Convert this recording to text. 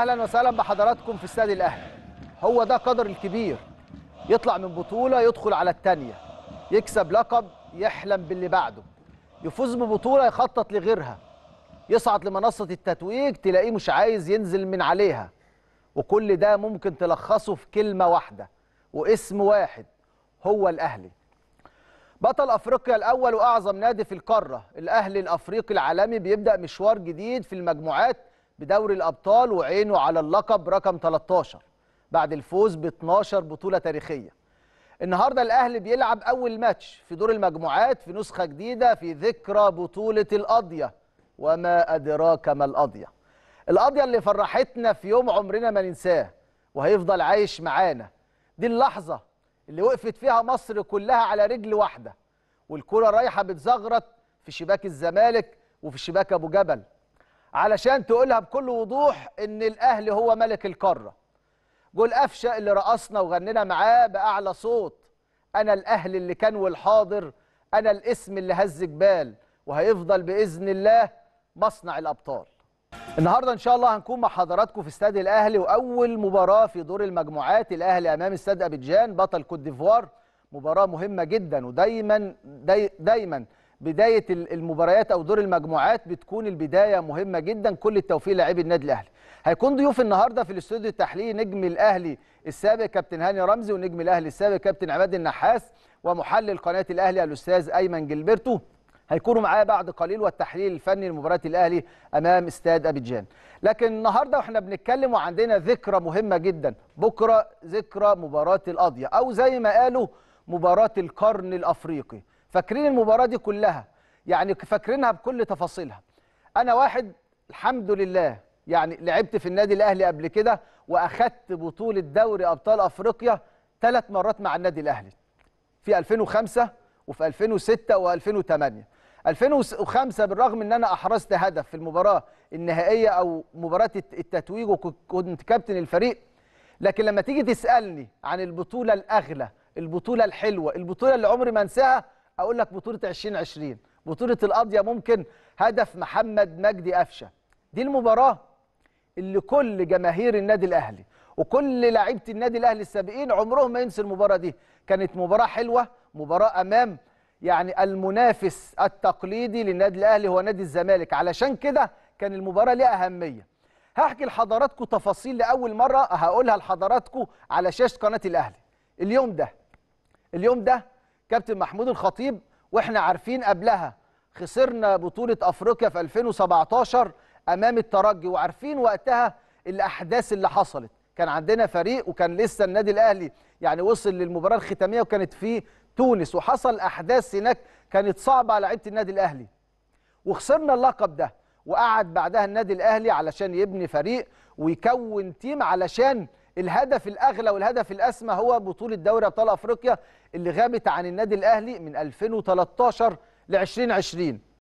اهلا وسهلا بحضراتكم في استاد الاهلي. هو ده قدر الكبير، يطلع من بطوله يدخل على الثانيه، يكسب لقب يحلم باللي بعده، يفوز ببطوله يخطط لغيرها، يصعد لمنصه التتويج تلاقيه مش عايز ينزل من عليها. وكل ده ممكن تلخصه في كلمه واحده واسم واحد، هو الاهلي. بطل افريقيا الاول واعظم نادي في القاره، الاهلي الافريقي العالمي بيبدا مشوار جديد في المجموعات بدوري الابطال وعينه على اللقب رقم 13 بعد الفوز ب 12 بطوله تاريخيه. النهارده الاهلي بيلعب اول ماتش في دور المجموعات في نسخه جديده في ذكرى بطوله القضيه، وما ادراك ما القضيه. القضيه اللي فرحتنا في يوم عمرنا ما ننساه وهيفضل عايش معانا، دي اللحظه اللي وقفت فيها مصر كلها على رجل واحده والكره رايحه بتزغرط في شباك الزمالك وفي شباك ابو جبل، علشان تقولها بكل وضوح ان الاهلي هو ملك القاره. جول أفشه اللي رقصنا وغنينا معاه باعلى صوت، انا الاهلي اللي كان والحاضر، انا الاسم اللي هز جبال وهيفضل باذن الله مصنع الابطال. النهارده ان شاء الله هنكون مع حضراتكم في استاد الاهلي، واول مباراه في دور المجموعات الاهلي امام استاد أبيدجان بطل كوت ديفوار، مباراه مهمه جدا. ودايما دايما بدايه المباريات او دور المجموعات بتكون البدايه مهمه جدا. كل التوفيق لاعبي النادي الاهلي. هيكون ضيوف النهارده في الاستوديو التحليلي نجم الاهلي السابق كابتن هاني رمزي، ونجم الاهلي السابق كابتن عماد النحاس، ومحلل قناه الاهلي الاستاذ ايمن جلبرتو. هيكونوا معايا بعد قليل والتحليل الفني لمباراه الاهلي امام استاد أبيدجان. لكن النهارده واحنا بنتكلم وعندنا ذكرى مهمه جدا، بكره ذكرى مباراه القضيه، او زي ما قالوا مباراه القرن الافريقي. فاكرين المباراه دي كلها، يعني فاكرينها بكل تفاصيلها. انا واحد الحمد لله يعني لعبت في النادي الاهلي قبل كده، واخدت بطوله دوري ابطال افريقيا 3 مرات مع النادي الاهلي، في 2005 وفي 2006 و2008. 2005 بالرغم ان انا احرزت هدف في المباراه النهائيه او مباراه التتويج وكنت كابتن الفريق، لكن لما تيجي تسالني عن البطوله الاغلى، البطوله الحلوه، البطوله اللي عمري ما انساها، اقول لك بطوله 2020، بطوله القضيه. ممكن هدف محمد مجدي أفشه، دي المباراه اللي كل جماهير النادي الاهلي وكل لعيبه النادي الاهلي السابقين عمرهم ما ينسوا المباراه دي. كانت مباراه حلوه، مباراه امام يعني المنافس التقليدي للنادي الاهلي هو نادي الزمالك، علشان كده كان المباراه ليها اهميه. هحكي لحضراتكم تفاصيل لاول مره هقولها لحضراتكم على شاشه قناه الاهلي. اليوم ده كابتن محمود الخطيب، واحنا عارفين قبلها خسرنا بطوله افريقيا في 2017 امام الترجي، وعارفين وقتها الاحداث اللي حصلت. كان عندنا فريق وكان لسه النادي الاهلي يعني وصل للمباراه الختاميه وكانت في تونس، وحصل احداث هناك كانت صعبه على لعيبه النادي الاهلي، وخسرنا اللقب ده. وقعد بعدها النادي الاهلي علشان يبني فريق ويكون تيم، علشان الهدف الاغلى والهدف الاسمى هو بطوله دوري ابطال افريقيا اللي غابت عن النادي الاهلي من 2013 ل 2020.